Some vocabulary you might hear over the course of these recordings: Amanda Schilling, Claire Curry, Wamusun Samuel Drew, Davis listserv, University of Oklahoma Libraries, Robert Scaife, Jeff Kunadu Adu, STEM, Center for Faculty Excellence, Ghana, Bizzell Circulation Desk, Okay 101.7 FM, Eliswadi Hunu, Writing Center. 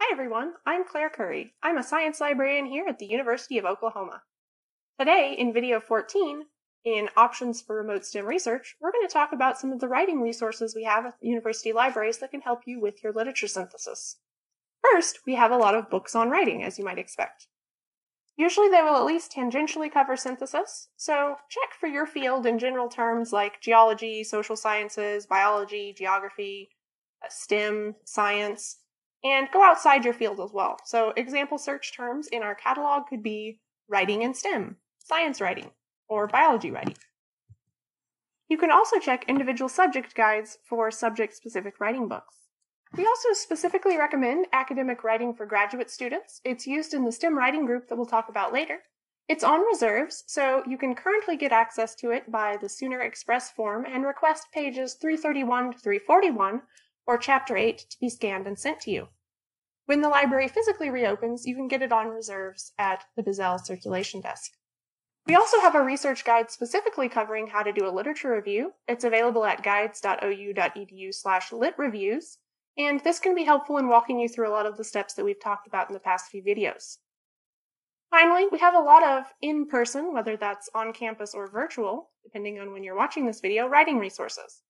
Hi everyone, I'm Claire Curry. I'm a science librarian here at the University of Oklahoma. Today, in video 14, in Options for Remote STEM Research, we're going to talk about some of the writing resources we have at university libraries that can help you with your literature synthesis. First, we have a lot of books on writing, as you might expect. Usually they will at least tangentially cover synthesis, so check for your field in general terms like geology, social sciences, biology, geography, STEM, science, and go outside your field as well. So example search terms in our catalog could be writing in STEM, science writing, or biology writing. You can also check individual subject guides for subject-specific writing books. We also specifically recommend academic writing for graduate students. It's used in the STEM writing group that we'll talk about later. It's on reserves, so you can currently get access to it by the Sooner Express form and request pages 331 to 341 or Chapter 8 to be scanned and sent to you. When the library physically reopens, you can get it on reserves at the Bizzell Circulation Desk. We also have a research guide specifically covering how to do a literature review. It's available at guides.ou.edu/litreviews. And this can be helpful in walking you through a lot of the steps that we've talked about in the past few videos. Finally, we have a lot of in-person, whether that's on campus or virtual, depending on when you're watching this video, writing resources.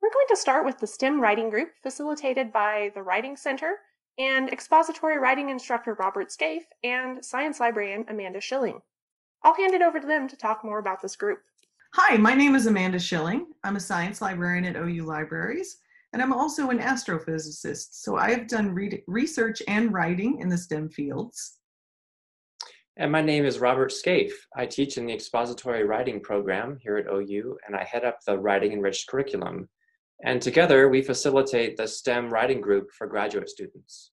We're going to start with the STEM writing group facilitated by the Writing Center and expository writing instructor Robert Scaife and science librarian Amanda Schilling. I'll hand it over to them to talk more about this group. Hi, my name is Amanda Schilling. I'm a science librarian at OU Libraries. And I'm also an astrophysicist, so I have done research and writing in the STEM fields. And my name is Robert Scaife. I teach in the expository writing program here at OU, and I head up the writing enriched curriculum. And together we facilitate the STEM writing group for graduate students.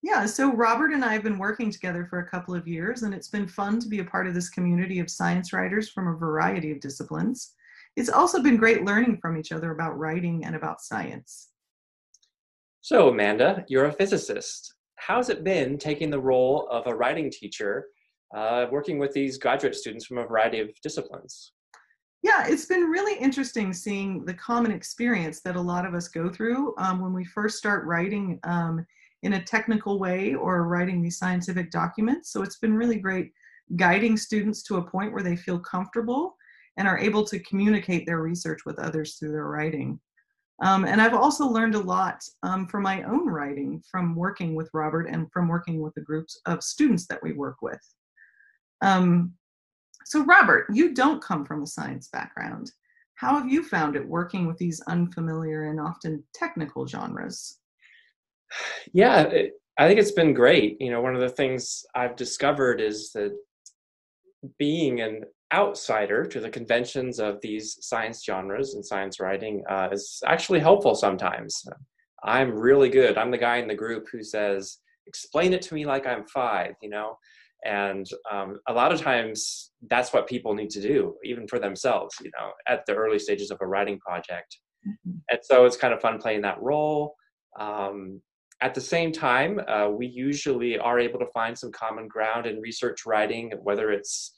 Yeah, so Robert and I have been working together for a couple of years, and it's been fun to be a part of this community of science writers from a variety of disciplines. It's also been great learning from each other about writing and about science. So Amanda, you're a physicist. How's it been taking the role of a writing teacher, working with these graduate students from a variety of disciplines? Yeah, it's been really interesting seeing the common experience that a lot of us go through when we first start writing in a technical way or writing these scientific documents. So it's been really great guiding students to a point where they feel comfortable and are able to communicate their research with others through their writing. And I've also learned a lot from my own writing from working with Robert and from working with the groups of students that we work with. So Robert, you don't come from a science background. How have you found it working with these unfamiliar and often technical genres? Yeah, I think it's been great. You know, one of the things I've discovered is that being an outsider to the conventions of these science genres and science writing is actually helpful sometimes. I'm really good. I'm the guy in the group who says, explain it to me like I'm five, you know? And a lot of times that's what people need to do, even for themselves, you know, at the early stages of a writing project. Mm-hmm. And so it's kind of fun playing that role. At the same time, we usually are able to find some common ground in research writing, whether it's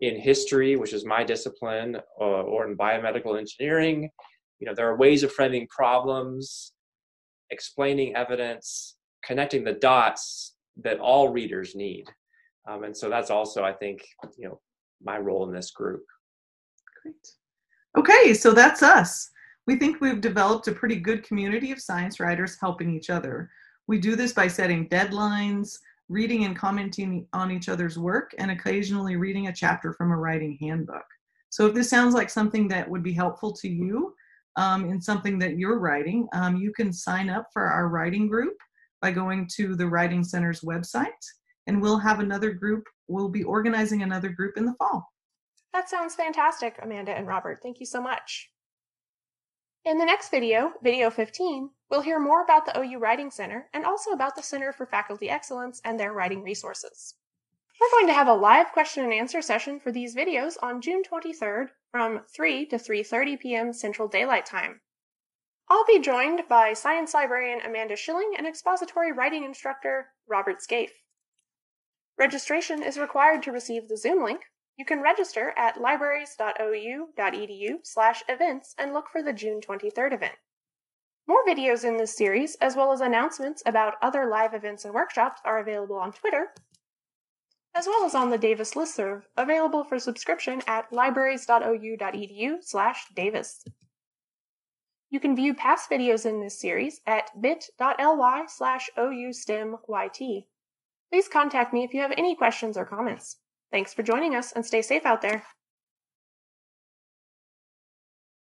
in history, which is my discipline, or in biomedical engineering. You know, there are ways of framing problems, explaining evidence, connecting the dots that all readers need. And so that's also, I think, you know, my role in this group. Great. Okay, so that's us. We think we've developed a pretty good community of science writers helping each other. We do this by setting deadlines, reading and commenting on each other's work, and occasionally reading a chapter from a writing handbook. So if this sounds like something that would be helpful to you in something that you're writing, you can sign up for our writing group by going to the Writing Center's website, and we'll have another group. We'll be organizing another group in the fall. That sounds fantastic, Amanda and Robert. Thank you so much. In the next video, video 15, we'll hear more about the OU Writing Center and also about the Center for Faculty Excellence and their writing resources. We're going to have a live question and answer session for these videos on June 23rd from 3 to 3:30 p.m. Central Daylight Time. I'll be joined by science librarian Amanda Schilling and expository writing instructor Robert Scaife. Registration is required to receive the Zoom link. You can register at libraries.ou.edu/events and look for the June 23rd event. More videos in this series, as well as announcements about other live events and workshops, are available on Twitter, as well as on the Davis listserv, available for subscription at libraries.ou.edu/Davis. You can view past videos in this series at bit.ly/oustemyt. Please contact me if you have any questions or comments. Thanks for joining us, and stay safe out there.